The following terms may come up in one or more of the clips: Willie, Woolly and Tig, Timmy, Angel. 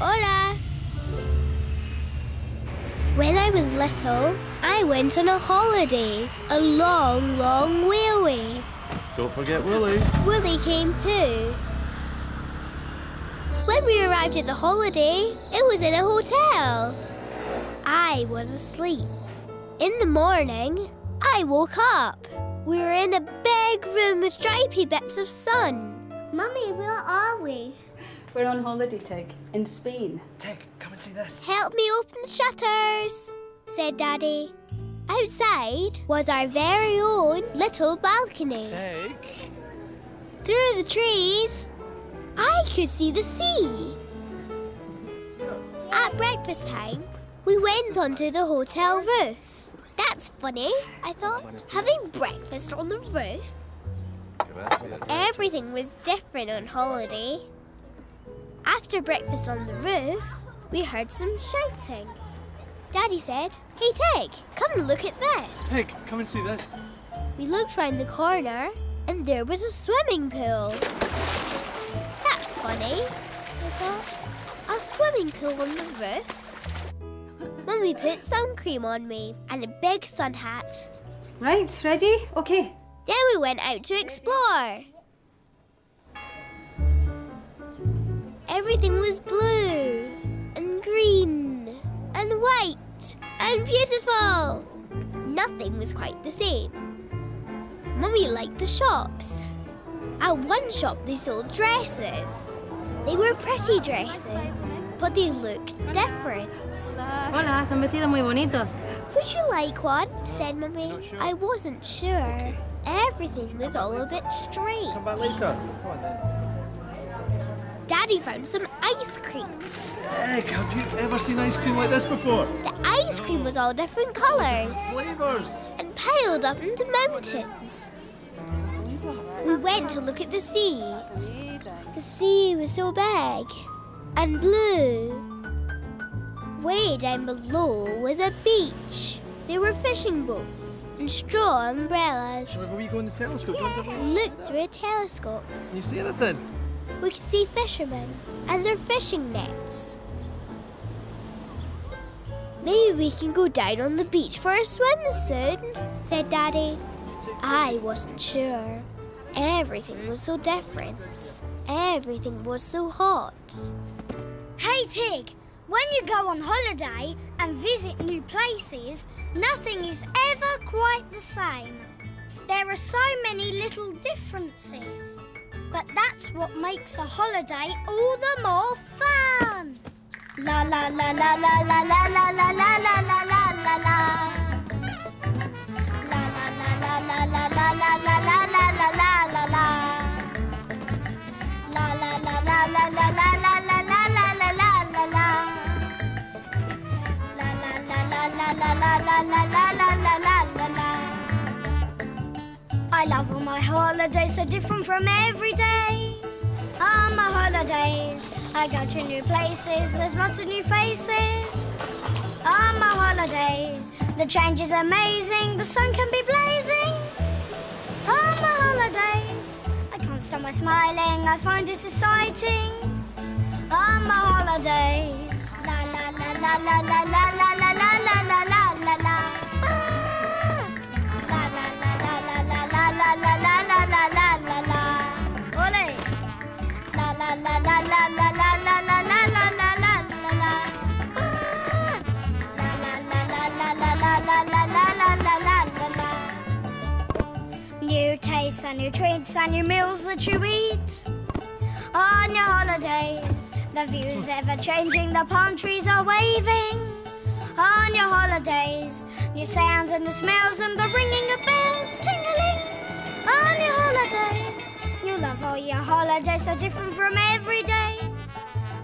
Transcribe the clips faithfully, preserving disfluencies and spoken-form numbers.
Hola! When I was little, I went on a holiday. A long, long way away. Don't forget Willie. Willie came too. When we arrived at the holiday, it was in a hotel. I was asleep. In the morning, I woke up. We were in a big room with stripy bits of sun. Mummy, where are we? We're on holiday, Tig, in Spain. Tig, come and see this. Help me open the shutters, said Daddy. Outside was our very own little balcony. Tig. Through the trees, I could see the sea. At breakfast time, we went onto the hotel roof. That's funny, I thought. Having breakfast on the roof? Everything was different on holiday. After breakfast on the roof, we heard some shouting. Daddy said, "Hey, Tig, come and look at this." Tig, come and see this. We looked round the corner and there was a swimming pool. That's funny, I thought. A swimming pool on the roof. Mummy put sun cream on me and a big sun hat. Right, ready? Okay. Then we went out to explore. Everything was blue and green and white and beautiful. Nothing was quite the same. Mummy liked the shops. At one shop they sold dresses. They were pretty dresses, but they looked different. Hola, son vestidos muy bonitos. Would you like one? Said Mummy. I wasn't sure. Everything was all a bit strange. Come back later. Daddy found some ice creams. Egg, have you ever seen ice cream like this before? The ice cream was all different colours. Flavours. And piled up into mountains. We went to look at the sea. The sea was so big and blue. Way down below was a beach. There were fishing boats and straw umbrellas. So where we go in the telescope? Yeah. Look through a telescope. Can you see anything? We could see fishermen and their fishing nets. Maybe we can go down on the beach for a swim soon, said Daddy. I wasn't sure. Everything was so different. Everything was so hot. Hey Tig, when you go on holiday and visit new places, nothing is ever quite the same. There are so many little differences. But that's what makes a holiday all the more fun. La la la la la la la la la la la la la la la. La la la la la la la la la la la la la la la. La la la la la la la la la la la la la la la. La la la la la la la la la la la la la la. I love all my holidays, so different from every day's. On my holidays, I go to new places, there's lots of new faces. On my holidays, the change is amazing, the sun can be blazing. On my holidays, I can't stop my smiling, I find it exciting. On my holidays, la la la la la la la la la la la la la la la. La la la la la la la la la la la la. La la la la la la la la la la la la la. New tastes and new treats and new meals that you eat. On your holidays, the view's ever changing, the palm trees are waving. On your holidays, new sounds and the smells and the ringing of bells tingling. On your holidays. You love all your holidays, so different from every day.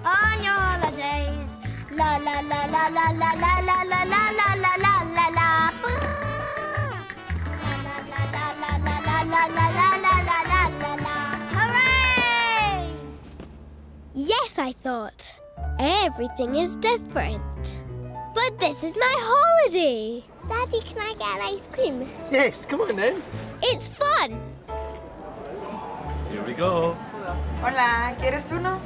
On your holidays, la la la la la la la la la la la la la la la. La la la la la la la la la la la la la la. Hooray! Yes, I thought. Everything is different. But this is my holiday. Daddy, can I get ice cream? Yes, come on then. It's fun. Here we go. Hola, ¿quieres uno?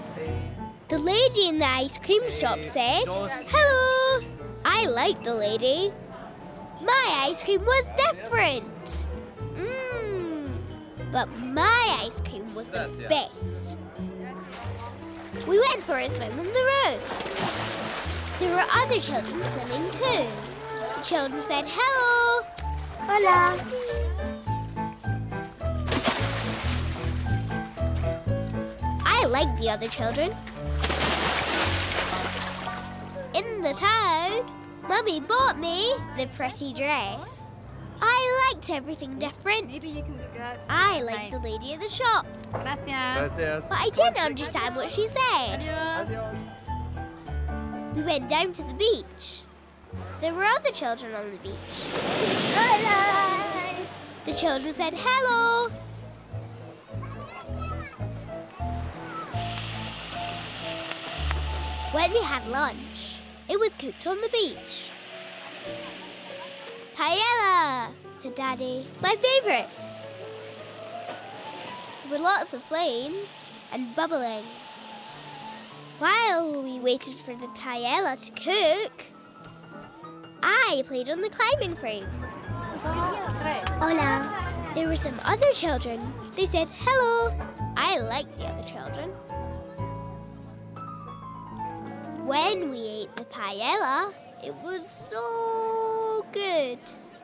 The lady in the ice cream shop said, "Hello." I liked the lady. My ice cream was different. Mmm. But my ice cream was the best. We went for a swim on the roof. There were other children swimming too. The children said, "Hello." Hola. I liked the other children. In the town, Mummy bought me the pretty dress. I liked everything different. Maybe you can congrats. I liked nice. the lady at the shop. Gracias. Gracias. But I didn't understand what she said. Adios. We went down to the beach. There were other children on the beach. Hola. The children said hello. When we had lunch, it was cooked on the beach. Paella, said Daddy. My favourite. There were lots of flames and bubbling. While we waited for the paella to cook, I played on the climbing frame. Hola. There were some other children. They said hello. I liked the other children. When we ate the paella, it was so good.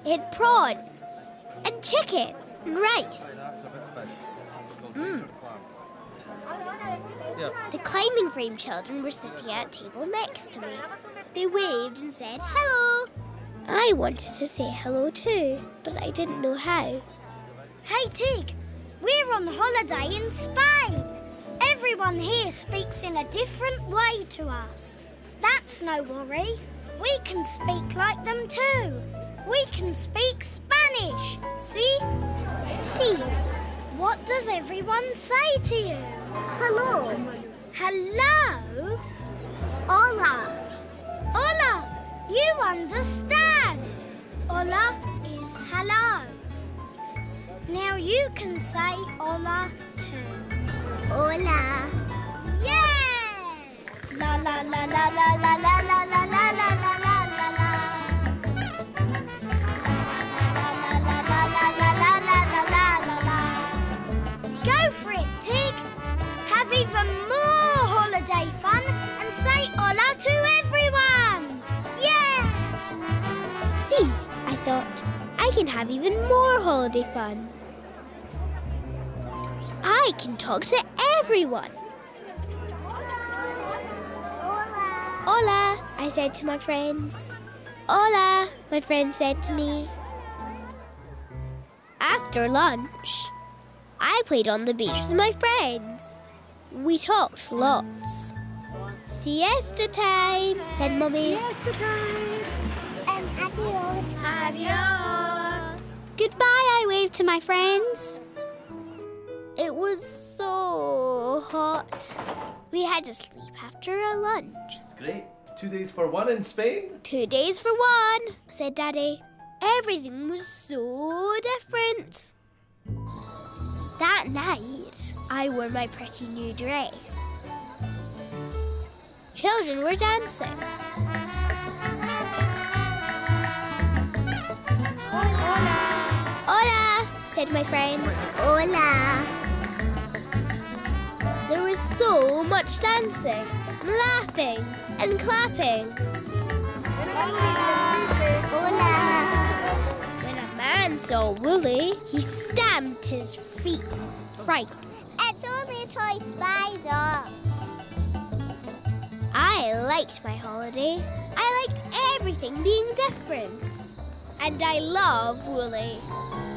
It had prawns and chicken and rice. Mm. The climbing frame children were sitting at a table next to me. They waved and said hello. I wanted to say hello too, but I didn't know how. Hey Tig, we're on holiday in Spain. Everyone here speaks in a different way to us. That's no worry. We can speak like them too. We can speak Spanish. See? See. What does everyone say to you? Hello. Hello? Hola. Hola. You understand. Hola is hello. Now you can say hola too. Hola. Yeah! La la la la la la la la la la la la la la la. Go for it, Tig. Have even more holiday fun and say hola to everyone. Yeah! See, I thought, I can have even more holiday fun. I can talk to everyone. Hola. Hola, I said to my friends. Hola, my friend said to me. After lunch, I played on the beach with my friends. We talked lots. Siesta time, said Mummy. Siesta time. And adios. Adios. Goodbye, I waved to my friends. It was so hot. We had to sleep after our lunch. It's great. Two days for one in Spain? Two days for one, said Daddy. Everything was so different. That night, I wore my pretty new dress. Children were dancing. Hola, hola, said my friends. Hola. There was so much dancing, laughing and clapping. Hola. Hola. When a man saw Willie, he stamped his feet. Fright. It's only a toy spider. I liked my holiday. I liked everything being different. And I love Willie.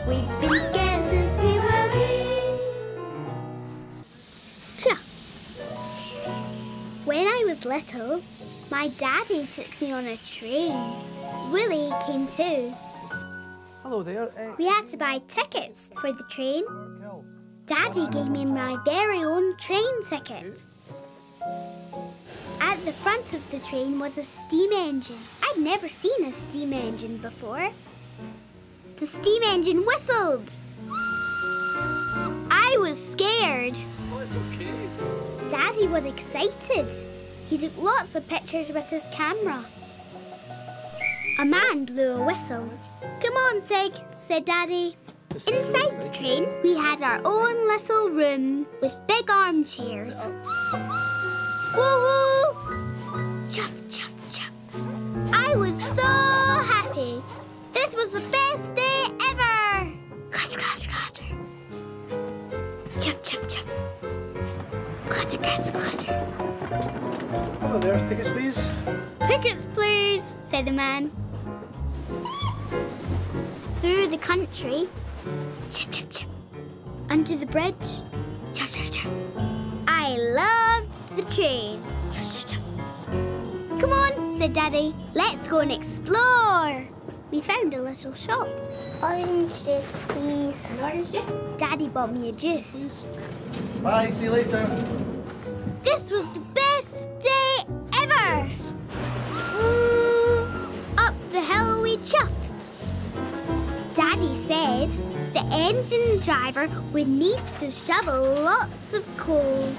We've been scared since we were here. When I was little, my daddy took me on a train. Willie came too. Hello there. Uh, we had to buy tickets for the train. Daddy gave me my very own train ticket. At the front of the train was a steam engine. I'd never seen a steam engine before. The steam engine whistled. I was scared. Oh, it's okay. Daddy was excited. He took lots of pictures with his camera. A man blew a whistle. Come on, Tig, said Daddy. Inside the train, we had our own little room with big armchairs. Woo-woo! Chuff, chuff, chuff. I was so happy. This was the best day ever. Clutter, clutter, clutter. Chuff, chuff, chuff. Clutter, clutter, clutter. Hello there, tickets, please. Tickets, please, said the man. Through the country, chip, chip, chip. Under the bridge, chip, chip, chip. I loved the train. Chip, chip, chip. Come on, said Daddy. Let's go and explore. We found a little shop. Orange juice, please. An orange juice? Daddy bought me a juice. Bye, see you later. This was the best day ever. Yes. Mm, up the hill we chuffed. Daddy said the engine driver would need to shovel lots of coal.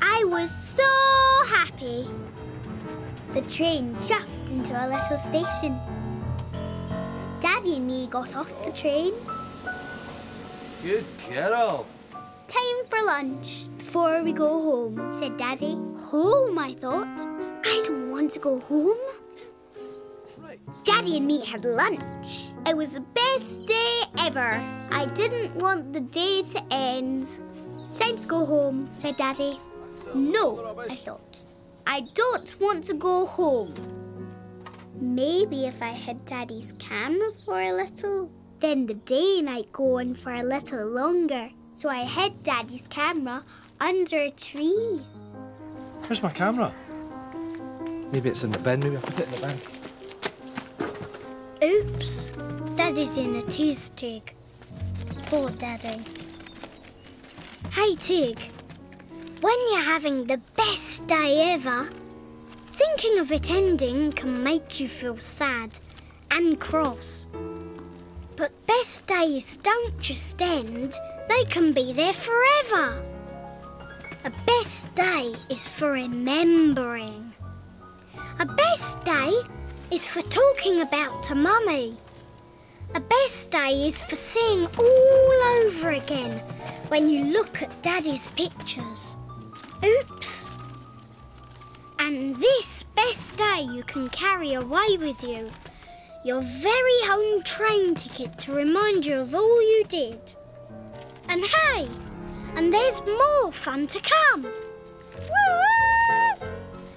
I was so happy. The train chuffed into a little station. Daddy and me got off the train. Good girl. Time for lunch before we go home, said Daddy. Home, I thought. I don't want to go home. Daddy and me had lunch. It was the best day ever. I didn't want the day to end. Time to go home, said Daddy. No, I thought. I don't want to go home. Maybe if I had Daddy's camera for a little, then the day might go on for a little longer. So I hid Daddy's camera under a tree. Where's my camera? Maybe it's in the bin. Maybe I'll put it in the bin. Oops, Daddy's in a tease Tig. Poor Daddy. Hey Tig, when you're having the best day ever, thinking of it ending can make you feel sad and cross. But best days don't just end, they can be there forever. A best day is for remembering. A best day is for talking about to Mummy. A best day is for seeing all over again when you look at Daddy's pictures. Oops! And this best day you can carry away with you. Your very own train ticket to remind you of all you did. And hey, and there's more fun to come. Woo-woo!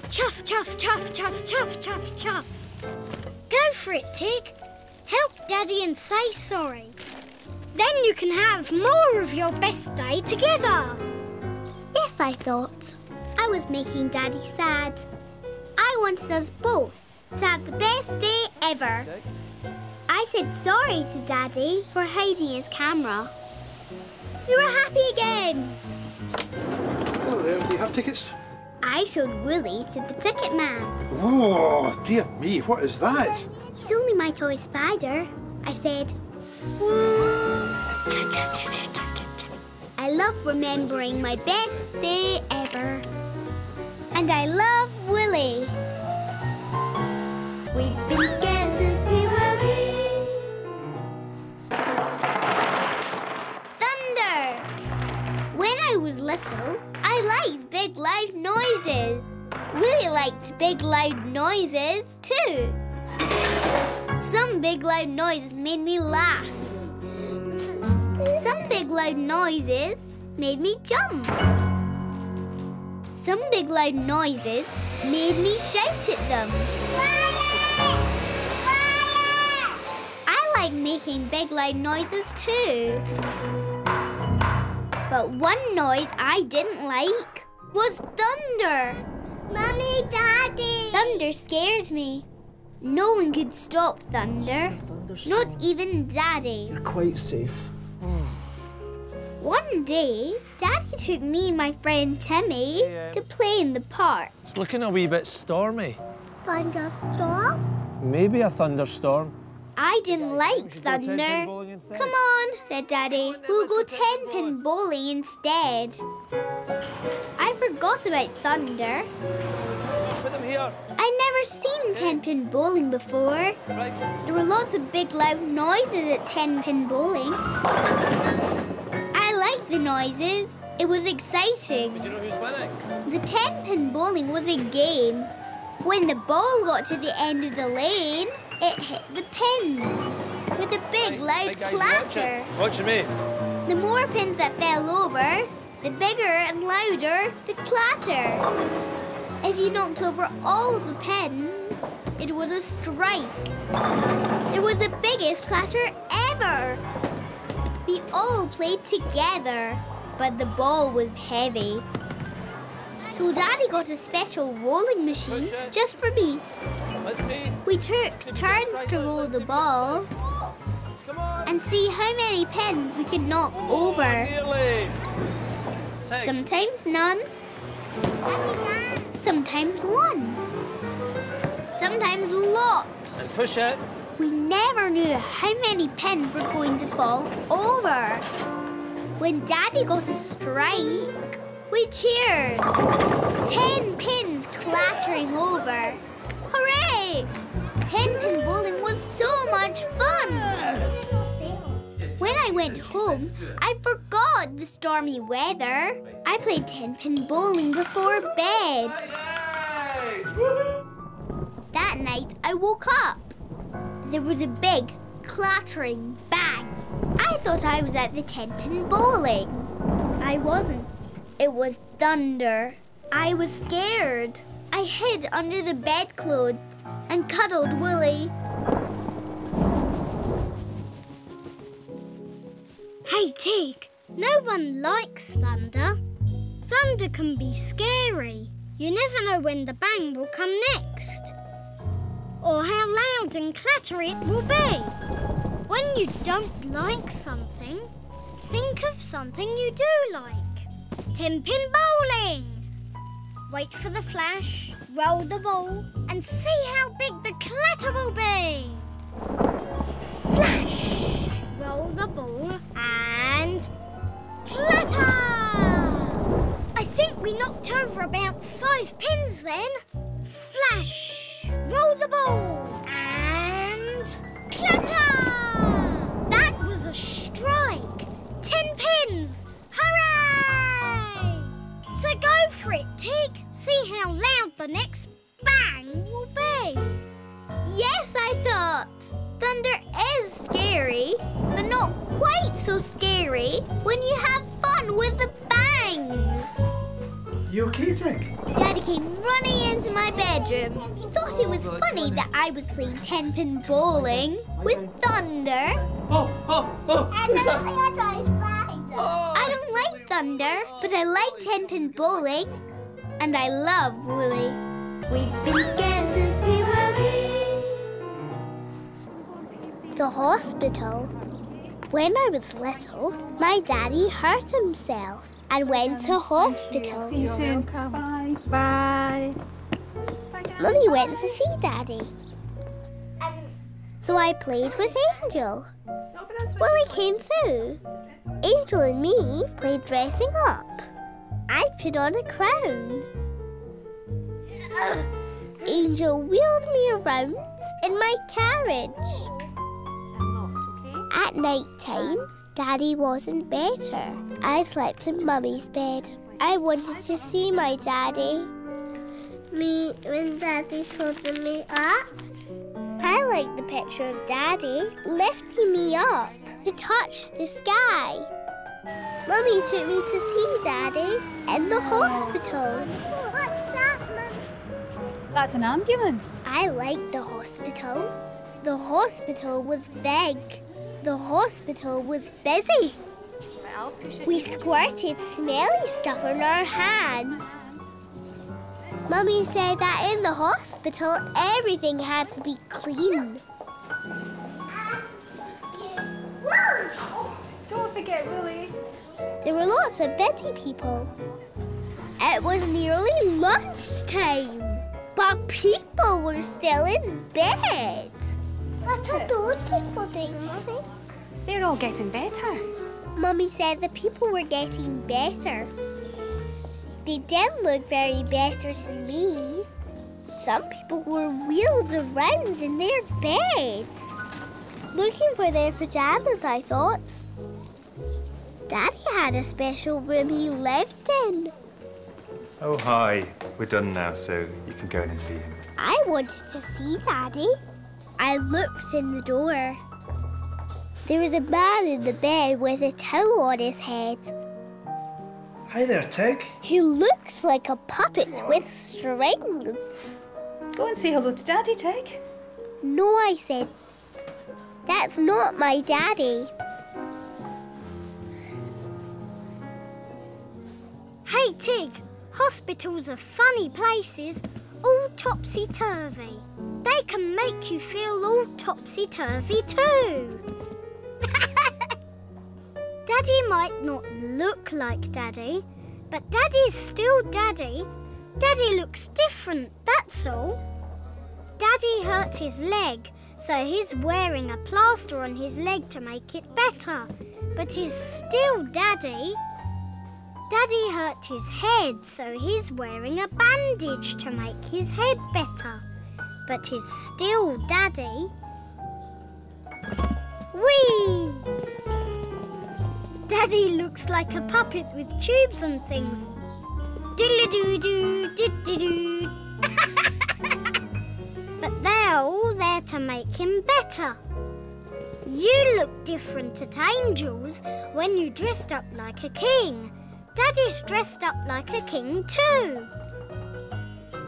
Chuff, chuff, chuff, chuff, chuff, chuff, chuff. Go for it, Tig. Help Daddy and say sorry. Then you can have more of your best day together. Yes, I thought. I was making Daddy sad. I wanted us both to have the best day ever. I said sorry to Daddy for hiding his camera. We were happy again. Hello there. Do you have tickets? I showed Willie to the ticket man. Oh, dear me, what is that? He's only my toy spider. I said, I love remembering my best day ever. And I love Willie. We've been together since we were wee. Thunder! When I was little, I liked big loud noises. Willie liked big loud noises too. Some big loud noises made me laugh. Some big loud noises made me jump. Some big loud noises made me shout at them. Quiet! Quiet! I like making big loud noises too. But one noise I didn't like was thunder. Mummy, Daddy! Thunder scared me. No one could stop thunder, not even Daddy. You're quite safe. Mm. One day, Daddy took me and my friend Timmy yeah. to play in the park. It's looking a wee bit stormy. Thunderstorm? Maybe a thunderstorm. I didn't like Thunder. Come on, said Daddy. We'll go ten-pin bowling instead. I forgot about Thunder. I'd never seen ten-pin bowling before. There were lots of big, loud noises at ten-pin bowling. I liked the noises. It was exciting. But you know who's winning? The ten-pin bowling was a game. When the ball got to the end of the lane, it hit the pins with a big, loud clatter. Watch me. The more pins that fell over, the bigger and louder the clatter. If you knocked over all the pins, it was a strike. It was the biggest clatter ever. We all played together, but the ball was heavy. So Daddy got a special rolling machine just for me. Let's see. We took turns to roll the ball and see how many pins we could knock over. Sometimes none. Sometimes one. Sometimes lots. And push it. We never knew how many pins were going to fall over. When Daddy got a strike, we cheered. Ten pins clattering over. Hooray! Ten-pin bowling was so much fun. When I went home, I forgot the stormy weather. I played ten-pin bowling before bed. That night, I woke up. There was a big, clattering bang. I thought I was at the ten-pin bowling. I wasn't. It was Thunder. I was scared. I hid under the bedclothes and cuddled Willie. Hey, Tig, no one likes thunder. Thunder can be scary. You never know when the bang will come next or how loud and clattery it will be. When you don't like something, think of something you do like. Ten-pin bowling. Wait for the flash, roll the ball, and see how big the clatter will be. Flash! Roll the ball and clatter! I think we knocked over about five pins then. Flash! Roll the ball and clatter! That was a strike. Ten pins! Hooray! So go for it, Tig. See how loud the next bang will be. Yes, I thought. Thunder is scary, but not quite so scary when you have fun with the bangs. You okay, Tig? Daddy came running into my bedroom. He thought it was funny that I was playing ten-pin bowling with Thunder. Oh, oh, oh! I don't like Thunder, but I like ten-pin bowling, and I love Willie. We've been scared since we were wee. The hospital. When I was little, my daddy hurt himself and went to hospital. See you soon. Bye. Bye. Mummy went to see Daddy. So I played with Angel. Willie came too. Angel and me played dressing up. I put on a crown. Angel wheeled me around in my carriage. At night time, Daddy wasn't better. I slept in Mummy's bed. I wanted to see my Daddy. Me, when Daddy folded me up. I liked the picture of Daddy lifting me up to touch the sky. Mummy took me to see Daddy in the hospital. What's that, Mum? That's an ambulance. I liked the hospital. The hospital was big. The hospital was busy. We squirted smelly stuff on our hands. Mummy said that in the hospital, everything had to be clean. Don't forget, Willie. There were lots of busy people. It was nearly lunchtime, but people were still in bed. What are those people doing, Mummy? They're all getting better. Mummy said the people were getting better. They didn't look very better to me. Some people were wheeled around in their beds, looking for their pyjamas, I thought. Daddy had a special room he lived in. Oh, hi. We're done now, so you can go in and see him. I wanted to see Daddy. I looked in the door. There was a man in the bed with a towel on his head. Hi there, Tig. He looks like a puppet with strings. Go and say hello to Daddy, Tig. No, I said. That's not my daddy. Hey, Tig. Hospitals are funny places, all topsy-turvy. They can make you feel all topsy-turvy too. Daddy might not look like Daddy, but Daddy's still Daddy. Daddy looks different, that's all. Daddy hurt his leg, so he's wearing a plaster on his leg to make it better. But he's still Daddy. Daddy hurt his head, so he's wearing a bandage to make his head better. But he's still Daddy. Whee! Daddy looks like a puppet with tubes and things. Diddly-doo-doo, did-dee-doo. But they're all there to make him better. You look different at Angel's when you dressed up like a king. Daddy's dressed up like a king too.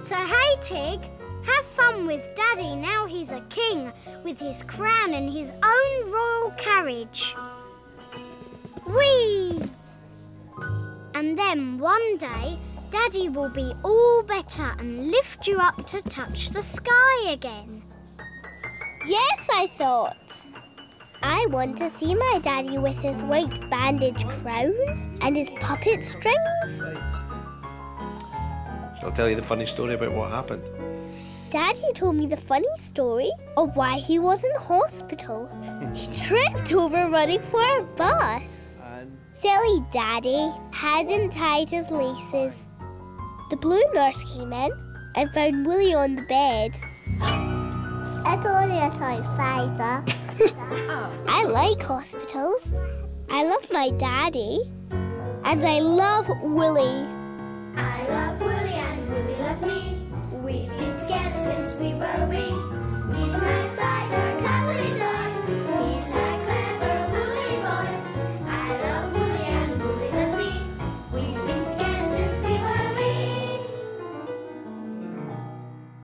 So hey, Tig, have fun with Daddy now he's a king, with his crown and his own royal carriage. Whee! And then one day, Daddy will be all better and lift you up to touch the sky again. Yes, I thought. I want to see my daddy with his white bandage crown and his puppet strings. Right. I'll tell you the funny story about what happened. Daddy told me the funny story of why he was in hospital. He tripped over running for a bus. And... Silly Daddy hadn't tied his laces. The blue nurse came in and found Willie on the bed. It's only a toy fighter. I like hospitals. I love my daddy. And I love Willie. I love Willie and Willie loves me. We've been together since we were wee.